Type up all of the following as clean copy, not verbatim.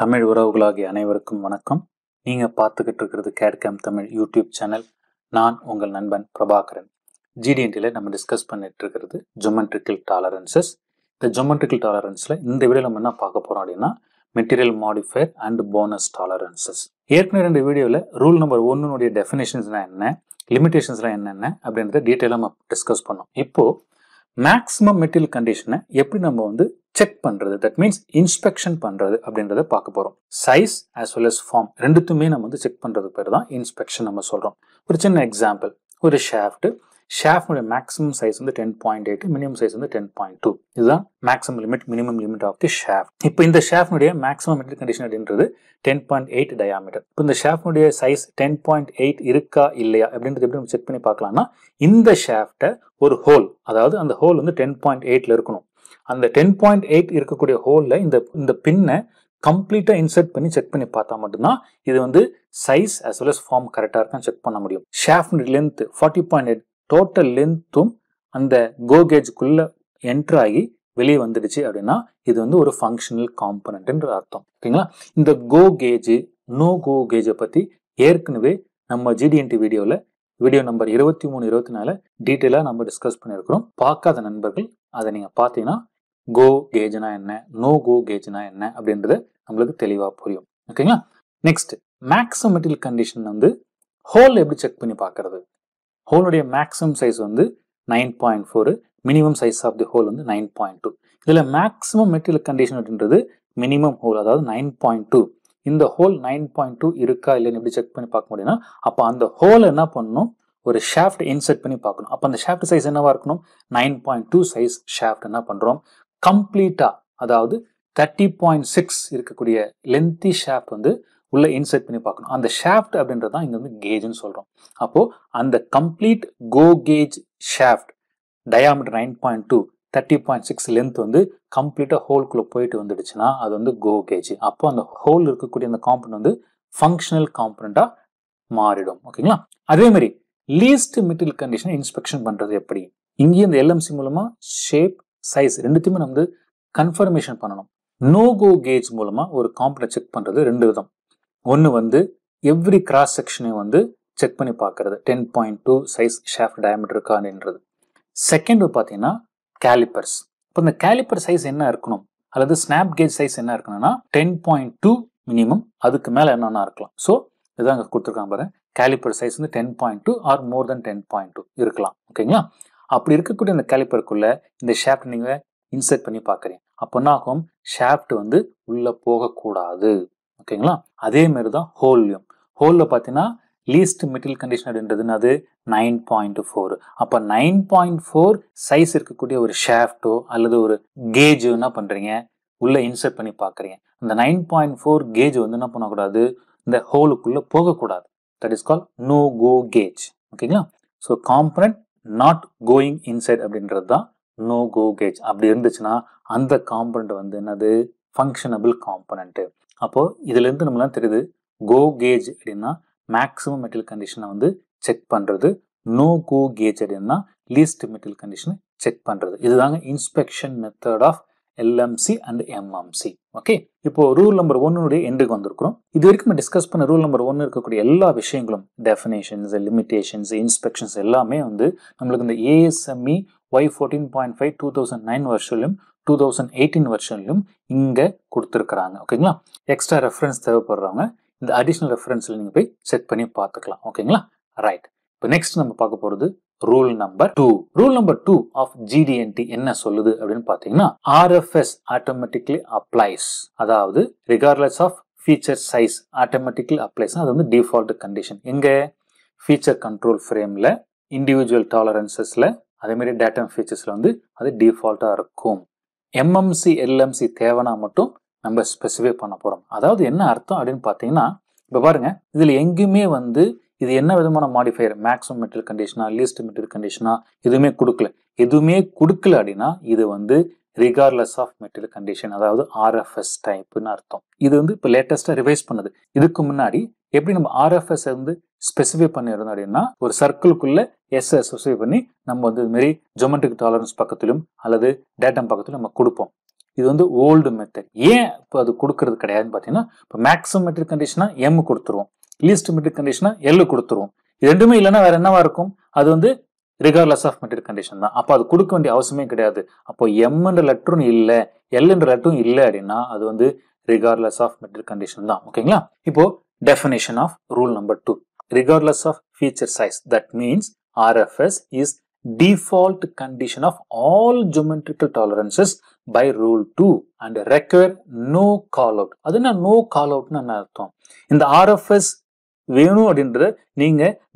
தமிழ் உறவுகளாகிய அனைவருக்கும் வணக்கம். நீங்கள் பார்த்துக்கிட்டு இருக்கிறது கேட்கேம் தமிழ் யூடியூப் சேனல். நான் உங்கள் நண்பன் பிரபாகரன். ஜிடிஎன்டியில் நம்ம டிஸ்கஸ் பண்ணிட்டு இருக்கிறது ஜொமெட்ரிக்கல் டாலரன்சஸ். இந்த ஜொமெட்ரிக்கல் டாலரன்ஸில் இந்த வீடியோ நம்ம என்ன பார்க்க போகிறோம் அப்படின்னா material modifier and bonus tolerances. ஏற்கனவே ரெண்டு வீடியோவில் ரூல் நம்பர் ஒன்னுடைய டெஃபினேஷன்ஸ்லாம் என்ன, லிமிடேஷன்ஸ்லாம் என்னென்ன அப்படின்றத டீட்டெயிலாக நம்ம டிஸ்கஸ் பண்ணோம். இப்போது மேக்ஸிமம் மெட்டீரியல் கண்டிஷனை எப்படி நம்ம செக் பண்ணுறது, தட் மீன்ஸ் இன்ஸ்பெக்ஷன் பண்ணுறது அப்படின்றத பார்க்க போகிறோம். Size as well as form ரெண்டுத்துமே நம்ம செக் பண்ணுறது பேர் தான் இன்ஸ்பெக்ஷன் நம்ம சொல்கிறோம். ஒரு சின்ன எக்ஸாம்பிள், ஒரு ஷாஃப்டோட மேக்ஸிமம் சைஸ் 10.8, மினிமம் சைஸ் 10.2. இதுதான் maximum limit, minimum limit of the shaft. இப்போ இந்த ஷாஃப்டோடைய மேக்ஸிமம் மெட்டீரியல் கண்டிஷன் அப்படின்றது 10.8 டயாமீட்டர். இப்போ இந்த ஷாஃப்டோடைய சைஸ் 10.8 இருக்கா இல்லையா அப்படின்றது எப்படி நம்ம செக் பண்ணி பார்க்கலாம்னா, இந்த ஷாஃப்டை ஒரு ஹோல், அதாவது அந்த ஹோல் 10.8ல இருக்கணும். அந்த 10.8 இருக்கக்கூடிய ஹோலில் இந்த பின்னை கம்ப்ளீட்டாக இன்சர்ட் பண்ணி செக் பண்ணி பார்த்தா மட்டும்தான் இது size as well as form கரெக்டாக இருக்கான்னு செக் பண்ண முடியும். ஷாஃப்ட் லென்த் 40.8, டோட்டல் லென்த்தும் அந்த கோ கேஜுக்குள்ளே என்ட்ரு ஆகி வெளியே வந்துடுச்சு அப்படின்னா இது ஒரு ஃபங்க்ஷனல் காம்பனன்ட்ன்ற அர்த்தம். ஓகேங்களா? இந்த கோ கேஜு, நோ கோ கேஜை பற்றி ஏற்கனவே நம்ம ஜிடிஎன்டி வீடியோவில் வீடியோ நம்பர் 23, 24 டீட்டெயிலாக நம்ம டிஸ்கஸ் பண்ணியிருக்கிறோம். பார்க்காத நண்பர்கள் அதை நீங்கள் பார்த்தீங்கன்னா கோ கேஜ்னா என்ன, நோ கோ கேஜ்னா என்ன அப்படின்றது நம்மளுக்கு தெளிவாக புரியும். ஓகேங்களா? Next, maximum material condition hole எப்படி செக் பண்ணி பார்க்கறது. ஹோலுடைய maximum size 9.4, minimum size of the hole 9.2. இதில் மேக்ஸிமம் மெட்டீரியல் கண்டிஷன் அப்படின்றது மினிமம் ஹோல், அதாவது 9.2. இந்த ஹோல் 9.2 இருக்கா இல்லைன்னு எப்படி செக் பண்ணி பார்க்க முடியும்னா, அப்போ அந்த ஹோல் என்ன பண்ணணும், ஒரு ஷாஃப்ட் இன்சர்ட் பண்ணி பார்க்கணும். அப்போ அந்த ஷாஃப்ட் சைஸ் என்னவா இருக்கணும், 9.2 சைஸ் ஷாஃப்ட் என்ன பண்ணுறோம் கம்ப்ளீட்டாக, அதாவது 30.6 இருக்கக்கூடிய லென்த்தி ஷாஃப்ட் உள்ள இன்சர்ட் பண்ணி பார்க்கணும். அந்த ஷாஃப்ட் அப்படின்றதான் இங்கே கேஜ்னு சொல்கிறோம். அப்போது அந்த complete go gauge shaft diameter 9.2, 30.6 length கம்ப்ளீட்டாக ஹோல்குள்ளே போயிட்டு வந்துடுச்சுன்னா அது கோ கேஜ். அப்போ அந்த ஹோல் இருக்கக்கூடிய அந்த காம்பனண்ட் ஃபங்க்ஷனல் காம்பனண்ட்டாக மாறிடும். ஓகேங்களா? அதே மாதிரி லீஸ்ட் மெட்டீரியல் கண்டிஷனை இன்ஸ்பெக்ஷன் பண்ணுறது எப்படி, இங்கேயும் இந்த எல்எம்சி மூலமாக ஷேப், சைஸ் ரெண்டுத்தையுமே நம்ம கன்ஃபர்மேஷன் பண்ணணும். நோ கோ கேஜ் மூலமாக ஒரு காம்பனண்ட் செக் பண்ணுறது ரெண்டு விதம். ஒன்று எவ்ரி கிராஸ் செக்ஷனையும் செக் பண்ணி பார்க்கறது, 10.2 சைஸ் ஷாஃப்ட் டயாமீட்டர் இருக்கா அப்படின்றது. செகண்ட் பார்த்தீங்கன்னா கேலிப்பர்ஸ். இப்போ இந்த கேலிப்பர் சைஸ் என்ன இருக்கணும், அல்லது ஸ்னாப் கேஜ் சைஸ் என்ன இருக்கணும்னா 10.2 மினிமம், அதுக்கு மேலே என்னென்னா இருக்கலாம். ஸோ இதான் அங்கே கொடுத்துருக்காங்க பாருங்க, caliper size 10.2 or more then 10.2 இருக்கலாம். ஓகேங்களா? அப்படி இருக்கக்கூடிய அந்த கேலிப்பருக்குள்ளே இந்த ஷாஃப்ட் நீங்கள் இன்சர்ட் பண்ணி பார்க்குறீங்க அப்படின்னா ஆகும், ஷாஃப்ட் உள்ளே போகக்கூடாது. ஓகேங்களா? அதே மாதிரி தான் ஹோல்லையும். ஹோலில் பார்த்தீங்கன்னா லீஸ்ட் மெட்டீரியல் கண்டிஷன் அப்படின்றதுன்னு அது 9.4. அப்போ 9.4 சைஸ் இருக்கக்கூடிய ஒரு ஷாஃப்டோ அல்லது ஒரு கேஜோ என்ன பண்ணுறீங்க, உள்ளே இன்சர்ட் பண்ணி பார்க்குறீங்க. அந்த 9.4 கேஜ் என்ன பண்ணக்கூடாது, இந்த ஹோலுக்குள்ளே போகக்கூடாது. That is call no go gauge. ஓகேங்களா? So component not going inside அப்படின்றது தான் நோ கோ கேஜ். அப்படி இருந்துச்சுன்னா அந்த காம்பனண்ட் என்னது, ஃபங்க்ஷனபிள் காம்பனண்ட்டு. அப்போது இதுலேருந்து நம்மளாம் தெரியுது கோ கேஜ் அப்படின்னா மேக்ஸிமம் மெட்டீரியல் கண்டிஷனை செக் பண்ணுறது, நோ கோ கேஜ் அப்படின்னா லீஸ்ட் மெட்டீரியல் கண்டிஷனை செக் பண்ணுறது. இதுதாங்க inspection method of LMC and MMC. Okay, இப்போ ரூல் நம்பர் 1 எண்டுக்கு வந்திருக்கிறோம். இது வரைக்கும் டிஸ்கஸ் பண்ண ரூல் நம்பர் 1 இருக்கக்கூடிய எல்லா விஷயங்களும், டெஃபினேஷன்ஸ், லிமிடேஷன்ஸ், இன்ஸ்பெக்ஷன்ஸ் எல்லாமே நம்மளுக்கு இந்த ASME Y14.5 2009 வருஷம்லையும் 2018 வருஷம்லையும் இங்கே கொடுத்துருக்குறாங்க. ஓகேங்களா? எக்ஸ்ட்ரா ரெஃபரன்ஸ் தேவைப்படுறவங்க இந்த அடிஷ்னல் ரெஃபரன்ஸில் நீங்கள் போய் செக் பண்ணி பார்த்துக்கலாம். ஓகேங்களா? ரைட். இப்போ நெக்ஸ்ட் நம்ம பார்க்க போகிறது rule number 2. Rule number 2 of GD&T என்ன சொல்லுது அப்படின்னு பார்த்தீங்கன்னா, RFS ஆட்டோமேட்டிக்லி அப்ளைஸ், அதாவது regardless of feature size automatically applies. அது டிஃபால்ட் கண்டிஷன் எங்க ஃபீச்சர் கண்ட்ரோல் ஃப்ரேமில், இண்டிவிஜுவல் டாலரன்சஸில், அதேமாதிரி டேட்டம் ஃபீச்சர்ஸில் அது டிஃபால்ட்டாக இருக்கும். எம்எம்சி எல்எம்சி தேவைன்னா மட்டும் நம்ம ஸ்பெசிஃபை பண்ண போகிறோம். அதாவது என்ன அர்த்தம் அப்படின்னு பார்த்தீங்கன்னா, இப்போ பாருங்கள், இதில் எங்கேயுமே இது என்ன விதமான மாடிஃபையர், மேக்ஸிமம் மெட்டீரியல் கண்டிஷனா லீஸ்ட் மெட்டீரியல் கண்டிஷனா எதுவுமே கொடுக்கல. அப்படின்னா இது ரிகார்ட்லெஸ் ஆஃப் மெட்டீரியல் கண்டிஷன், அதாவது RFS டைப்னு அர்த்தம். இது இப்போ லேட்டஸ்ட்டாக ரிவைஸ் பண்ணுது. இதுக்கு முன்னாடி எப்படி நம்ம RFS ஸ்பெசிஃபை பண்ணியிருந்தோம் அப்படின்னா, ஒரு சர்க்கிள்குள்ளே எஸ் ஸ்பெசிஃபை பண்ணி நம்ம இதுமாரி ஜொமெட்ரிக் டாலரன்ஸ் பக்கத்திலும் அல்லது டேட்டம் பக்கத்திலும் நம்ம கொடுப்போம். இது வந்து old method. ஏன் இப்போ அது கொடுக்கிறது கிடையாதுன்னு பார்த்தீங்கன்னா இப்போ மேக்ஸிமம் மெட்ரிக் கண்டிஷனா m கொடுத்துருவோம், லீஸ்ட் மெட்ரிக் கண்டிஷனா l கொடுத்துருவோம். இது ரெண்டுமே இல்லைன்னா வேற என்னவா இருக்கும்? அது வந்து regardless of மெட்ரிக் கண்டிஷன் தான். அப்போ அது கொடுக்க வேண்டிய அவசியமே கிடையாது. அப்போ mன்ற லெட்டரும் இல்லை, lன்ற லெட்டரும் இல்லை அப்படின்னா அது வந்து regardless of மெட்ரிக் கண்டிஷன் தான். ஓகேங்களா? இப்போ definition of rule number 2. Regardless of feature size, that means RFS is default condition of all geometrical tolerances by rule 2 and require no callout. That is no callout. In the RFS, you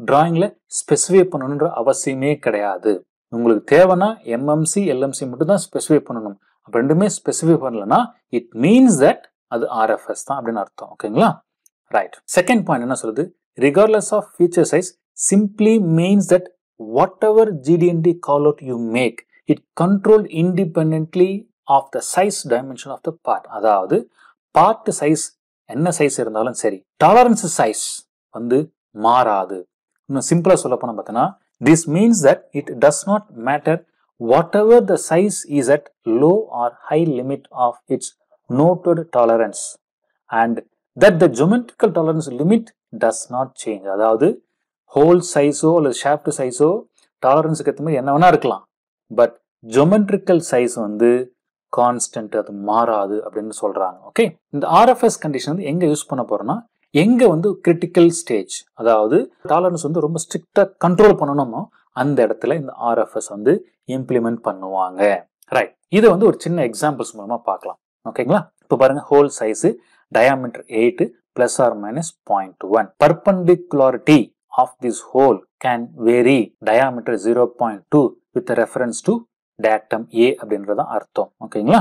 drawing specify avasime. MMC, LMC specify specify. It means that that is RFS. Okay, right. Second point, regardless of feature size simply means that whatever GD&T callout you make, it controlled independently of the size dimension of the part. அதாவது part size என்ன size இருந்தாலும் சரி, tolerance size வந்து மாறாது. இன்னும் சிம்பிளா சொல்ல போனா பார்த்தீங்கன்னா this means that it does not matter whatever the size is at low or high limit of its noted tolerance and that the geometrical tolerance limit does not change. அதாவது hole size or shaft size tolerance க்கு ஏத்த மாதிரி என்ன வேணா இருக்கலாம், but geometrical size வந்து constant, அது மாறாது அப்படினு சொல்றாங்க. ஓகே, இந்த RFS condition வந்து எங்க யூஸ் பண்ண போறோம்னா எங்க வந்து critical stage, அதாவது tolerance வந்து ரொம்ப ஸ்ட்ரிக்ட்டா கண்ட்ரோல் பண்ணணுமோ அந்த இடத்துல இந்த RFS வந்து இம்ப்ளிமென்ட் பண்ணுவாங்க. ரைட், இது வந்து ஒரு சின்ன எக்ஸாம்பிள்ஸ் மூலமா பார்க்கலாம். ஓகேங்களா? இப்போ பாருங்க, hole size diameter 8 plus or minus 0.1. Perpendicularity of this hole can vary diameter 0.2 with reference to datum A அப்படின்றத அர்த்தம். ஓகேங்களா?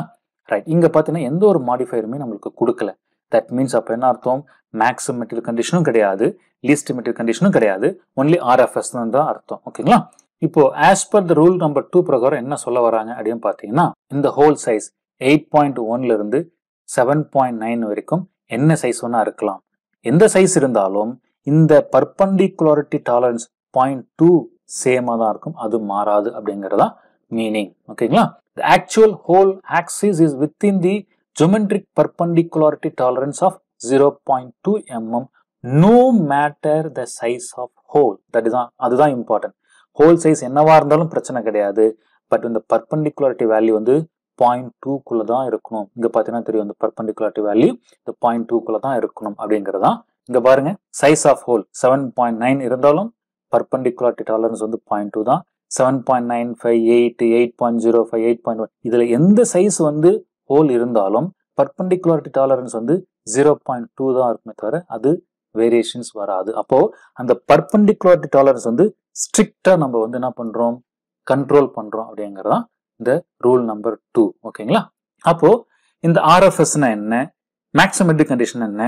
ரைட், இங்க பார்த்தீங்கன்னா எந்த ஒரு மாடிஃபையருமே நம்மளுக்கு கொடுக்கல. தட் மீன்ஸ் அப்போ என்ன அர்த்தம்? மேக்ஸிமம் மெட்டீரியல் கண்டிஷனும் கிடையாது, லீஸ்ட் மெட்டீரியல் கண்டிஷனும் கிடையாது, ஒன்லி RFS தான் அர்த்தம். ஓகேங்களா? இப்போ as per the rule number 2 பிரகாரம் என்ன சொல்ல வராங்க அப்படின்னு பார்த்தீங்கன்னா இந்த ஹோல் சைஸ் 8.1ல இருந்து 7.9 வரைக்கும் என்ன சைஸ் ஒன்னா இருக்கலாம். எந்த சைஸ் இருந்தாலும் இந்த பர்பண்டிகுலாரிட்டி டாலரன்ஸ் 0.2 சேமா தான் இருக்கும், அது மாறாது அப்படிங்கறதா மீனிங். ஓகேங்களா? the actual whole axis is within the geometric perpendicularity tolerance of 0.2 mm no matter the size of hole. that is அதுதான் இம்பார்ட்டன்ட். ஹோல் சைஸ் என்னவா இருந்தாலும் பிரச்சனை கிடையாது, பட் இந்த பர்பண்டிகுலாரிட்டி வேல்யூ வந்து 0.2 குள்ள தான் இருக்கணும். இங்க பாத்தீங்கன்னா தெரியும் இந்த பர்பண்டிகுலாரிட்டி வேல்யூ இந்த 0.2 குள்ள தான் இருக்கணும் அப்படிங்கறதா. இங்க பாருங்க, சைஸ் ஆஃப் ஹோல் 7.9 இருந்தாலும் பர்பண்டிகுலாரிட்டி டாலரன்ஸ் வந்து 0.2 தான். 7.958, 8.05, 8.1 இதுல எந்த சைஸ் வந்து ஹோல் இருந்தாலும் பர்பண்டிகுலாரிட்டி டாலரன்ஸ் வந்து 0.2 தான் இருக்குமே தவிர அது வேரியேஷன்ஸ் வராது. அப்போ அந்த பர்பண்டிகுலாரிட்டி டாலரன்ஸ் வந்து ஸ்ட்ரிக்டா நம்ம வந்து என்ன பண்றோம், கண்ட்ரோல் பண்றோம் அப்படிங்கறதா இந்த ரூல் நம்பர் 2. ஓகேங்களா? அப்போ இந்த RFSனா என்ன, மேக்ஸிமெட்ரிக் கண்டிஷன் என்ன,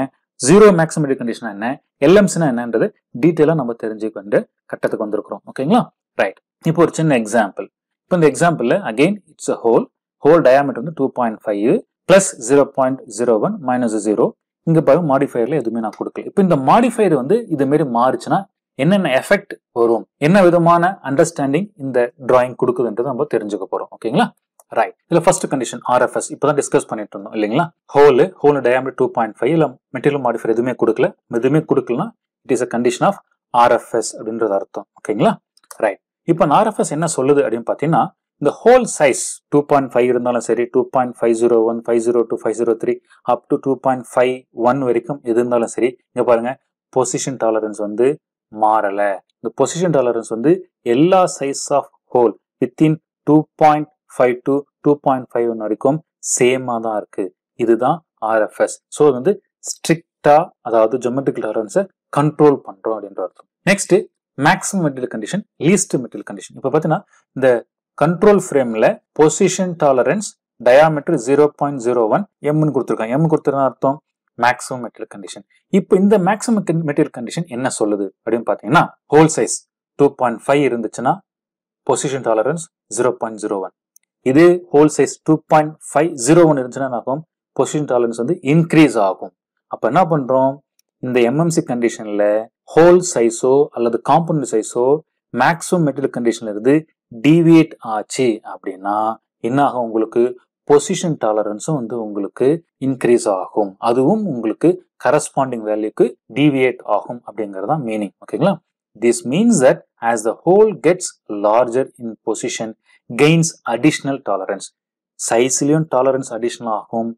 ஜீரோ மேக்ஸிமெட்ரிக் கண்டிஷன் என்ன, LMCனா என்னன்றது டீடைலா நம்ம தெரிஞ்சுக்கொண்டு கட்டத்துக்கு வந்திருக்கிறோம். ஓகேங்களா? ரைட், இப்போ ஒரு சின்ன எக்ஸாம்பிள். இப்போ இந்த எக்ஸாம்பிள்ல அகைன் இட்ஸ் ஹோல் டயாமீட்டர் வந்து 2.5 பிளஸ் 0.01 மைனஸ் 0. இங்க பாருங்க, மாடிஃபையர்ல எதுவுமே நான் கொடுக்கல. இப்போ இந்த மாடிஃபையர் வந்து இது மாதிரி மாறுச்சுன்னா என்னென்ன எஃபெக்ட் வரும், என்ன விதமான அண்டர்ஸ்டாண்டிங் இந்த டிராயிங் கொடுக்குதுன்றதை நம்ம தெரிஞ்சுக்க போறோம். ஓகேங்களா? ரைட், இதுல ஃபர்ஸ்ட் கண்டிஷன் RFS இப்பதான் டிஸ்கஸ் பண்ணிட்டு இருந்தோம் இல்லைங்களா? ஹோல் டயாமீட்டர் 2.5 இல்ல மெட்டீரியல் மாடிஃபையர் எதுவுமே கொடுக்கலன்னா it is a condition of RFS அப்படின்றது அர்த்தம். ஓகேங்களா? ரைட், இப்போ RFS என்ன சொல்லுது அப்படின்னு பாத்தீங்கன்னா இந்த ஹோல் சைஸ் 2.5 இருந்தாலும் சரி, 2.501, 502, 503 அப் டு 2.51 வரைக்கும் எது இருந்தாலும் சரி, இங்க பாருங்க பொசிஷன் டாலரன்ஸ் வந்து மாறல. இந்த பொசிஷன் டாலரன்ஸ் வந்து எல்லா size of hole within 2.5 to 2.51 வரைக்கும் சேமா தான் இருக்கு. இதுதான் RFS. ஸோ அது வந்து ஸ்ட்ரிக்டா, அதாவது ஜியோமெட்ரிக் டாலரன்ஸை கண்ட்ரோல் பண்றோம் அப்படின்ற அர்த்தம். Next maximum material condition, least material condition. இப்போ பார்த்தீங்கன்னா இந்த கண்ட்ரோல் ஃப்ரேம்ல பொசிஷன் டாலரன்ஸ் டயாமீட்டர் 0.01 எம்னு கொடுத்துருக்காங்க. எம் கொடுத்துருக்க அர்த்தம் மேக்ஸிமம் மெட்டீரியல் கண்டிஷன். இப்போ இந்த மேக்ஸிமம் மெட்டீரியல் கண்டிஷன் என்ன சொல்லுது அப்படின்னு பாத்தீங்கன்னா ஹோல் சைஸ் 2.5 இருந்துச்சுன்னா பொசிஷன் டாலரன்ஸ் 0.01. இது ஹோல் சைஸ் 2.501 இருந்துச்சுன்னா பொசிஷன் டாலரன்ஸ் வந்து இன்க்ரீஸ் ஆகும். அப்ப என்ன பண்றோம், இந்த MMC கண்டிஷன்ல ஹோல் சைஸோ அல்லது காம்பனன்ட் சைஸோ மேக்ஸிமம் மெட்டீரியல் கண்டிஷன்ல இருந்து டிவியேட் ஆச்சு அப்படின்னா என்ன ஆகும், உங்களுக்கு position tolerance வந்து உங்களுக்கு increase ஆகும். அதுவும் உங்களுக்கு corresponding value-க்கு deviate ஆகும் அப்படிங்கறதா meaning. ஓகேங்களா? This means that as the hole gets larger in position, gains additional tolerance. Size லியும் tolerance additional ஆகும்,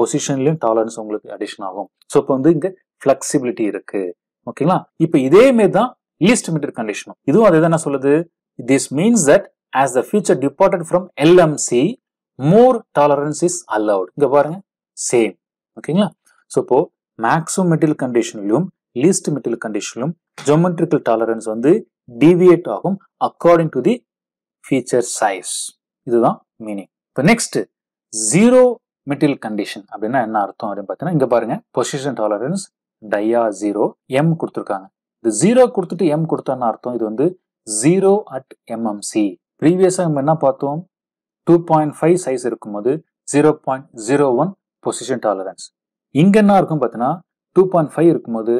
position லியும் tolerance உங்களுக்கு additional ஆகும். So இப்போ வந்து இங்க flexibility இருக்கு. ஓகேங்களா? இப்போ இதே மாதிரி தான் least limit condition. இதுவும் அதே தான் சொல்லுது. This means that as the feature departed from LMC, more tolerance is allowed. இங்க பாருங்க, same. ஓகேங்களா? சோ இப்போ maximum material conditionலயும் least material conditionலயும் geometrical tolerance வந்து deviate ஆகும் according to the feature size. இதுதான் meaning. இப்போ next zero material condition அப்படின்னா என்ன அர்த்தம் அப்படின்னு பார்த்தீங்கன்னா, இங்க பாருங்க position tolerance dia 0 m கொடுத்திருக்காங்க. இது 0 கொடுத்துட்டு m கொடுத்தான்னு அர்த்தம் இது வந்து 0 at mmc. ப்ரீவியஸா நம்ம என்ன பார்த்தோம், 2.5 சைஸ் இருக்கும்போது 0.01 பொசிஷன் டாலரன்ஸ். இங்க என்ன இருக்கும் பார்த்தீங்கன்னா 2.5 இருக்கும்போது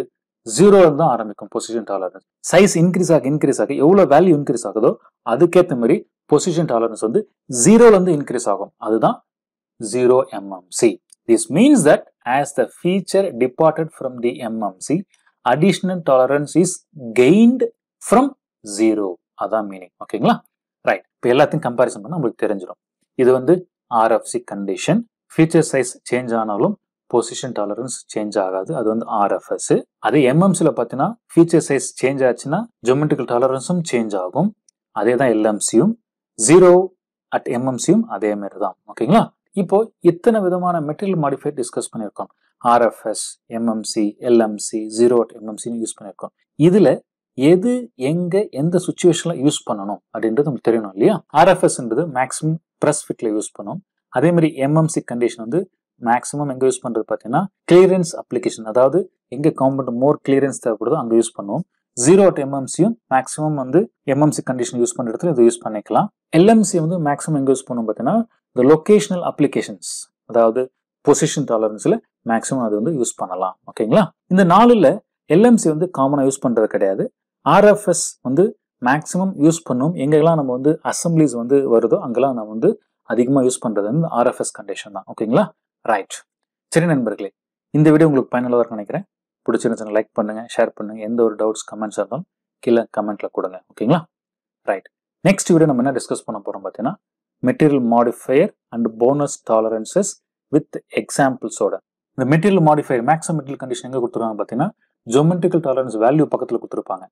0 தான் ஆரம்பிக்கும் பொசிஷன் டாலரன்ஸ். சைஸ் இன்க்ரீஸ் ஆக இன்க்ரீஸ் ஆக எவ்வளோ வேல்யூ இன்க்ரீஸ் ஆகுதோ அதுக்கேற்ற மாதிரி பொசிஷன் டாலரன்ஸ் வந்து 0லேருந்து இன்க்ரீஸ் ஆகும். அதுதான் 0 mmc. This means that as the feature departed from the mmc, additional tolerance is gained from 0. அதான் மீனிங். ஓகேங்களா? ரைட். இப்போ எல்லாத்தையும் கம்பேரிசன் பண்ண உங்களுக்கு தெரிஞ்சிடும். இது வந்து RFC condition. Feature size change ஆனாலும் பொசிஷன் டாலரன்ஸ் சேஞ்ச் ஆகாது, அது வந்து RFS. அதே MMCல பார்த்தீங்கன்னா ஃபீச்சர் சைஸ் சேஞ்ச் ஆச்சுன்னா ஜியோமெட்ரிக்கல் டாலரன்ஸும் சேஞ்ச் ஆகும். அதே தான் LMCயும், 0 அட் MMCயும் அதே மாதிரி தான். ஓகேங்களா? இப்போ இத்தனை விதமான மெட்டீரியல் மாடிஃபை டிஸ்கஸ் பண்ணியிருக்கோம். RFS, MMC, LMC, 0 அட் MMCன்னு யூஸ் பண்ணியிருக்கோம். இதுல எது எங்க எந்த சுச்சுவேஷன்ல யூஸ் பண்ணணும் அப்படின்றது நமக்கு தெரியணும் இல்லையா? RFSன்றது மேக்ஸிமம் பிரஸ் ஃபிட்ல யூஸ் பண்ணும். அதே மாதிரி MMC கண்டிஷன் வந்து மேக்ஸிமம் எங்க யூஸ் பண்றது பார்த்தீங்கன்னா கிளியரன்ஸ் அப்ளிகேஷன், அதாவது எங்க காம்பவுண்ட் மோர் கிளியரன்ஸ் தேவைப்படுதோ அங்க யூஸ் பண்ணுவோம். 0 அட் MMCயும் மேக்ஸிமம் வந்து MMC கண்டிஷன் யூஸ் பண்ற இடத்துல இது யூஸ் பண்ணிக்கலாம். LMC வந்து மேக்ஸிமம் எங்க யூஸ் பண்ணுவோம் பார்த்தீங்கன்னா இந்த லொகேஷனல் அப்ளிகேஷன்ஸ், அதாவது பொசிஷன் டாலரன்ஸ்ல மேக்ஸிமம் அது வந்து யூஸ் பண்ணலாம். ஓகேங்களா? இந்த நாலுல LMC வந்து காமனா யூஸ் பண்றது கிடையாது. RFS வந்து மேக்ஸிமம் யூஸ் பண்ணும். எங்கெல்லாம் நம்ம வந்து அசம்பிளிஸ் வந்து வருதோ அங்கெல்லாம் நம்ம வந்து அதிகமாக யூஸ் பண்ணுறது வந்து RFS கண்டிஷன் தான். ஓகேங்களா? ரைட். சரி நண்பர்களே, இந்த வீடியோ உங்களுக்கு பயனுள்ளதாக நினைக்கிறேன். பிடிச்சிருந்துச்சுன்னா லைக் பண்ணுங்கள், ஷேர் பண்ணுங்கள். எந்த ஒரு டவுட்ஸ் கமெண்ட்ஸாக இருந்தாலும் கீழே கமெண்ட்டில் கொடுங்க. ஓகேங்களா? ரைட். நெக்ஸ்ட் வீடியோ நம்ம என்ன டிஸ்கஸ் பண்ண போகிறோம் பார்த்தீங்கன்னா material modifier and bonus tolerances with எக்ஸாம்பிள்ஸோட. இந்த material modifier maximum material condition எங்கே கொடுத்துருக்காங்க பார்த்தீங்கன்னா ஜியோமெட்ரிக்கல் டாலரன்ஸ் வேல்யூ பக்கத்தில் கொடுத்துருப்பாங்க.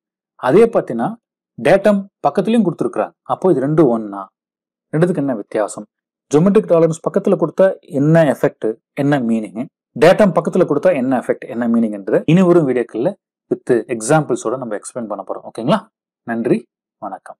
அதே பார்த்தீங்கன்னா டேட்டம் பக்கத்துலையும் கொடுத்துருக்குறாங்க. அப்போ இது ரெண்டும் ஒன்னா, ரெண்டுத்துக்கு என்ன வித்தியாசம்? ஜியோமெட்ரிக் டாலரன்ஸ் பக்கத்தில் கொடுத்தா என்ன எஃபெக்ட், என்ன மீனிங்? டேட்டம் பக்கத்தில் கொடுத்தா என்ன எஃபெக்ட், என்ன மீனிங்ன்றது இனி வரும் வீடியோக்களில் வித் எக்ஸாம்பிள்ஸோட நம்ம எக்ஸ்பிளைன் பண்ண போகிறோம். ஓகேங்களா? நன்றி, வணக்கம்.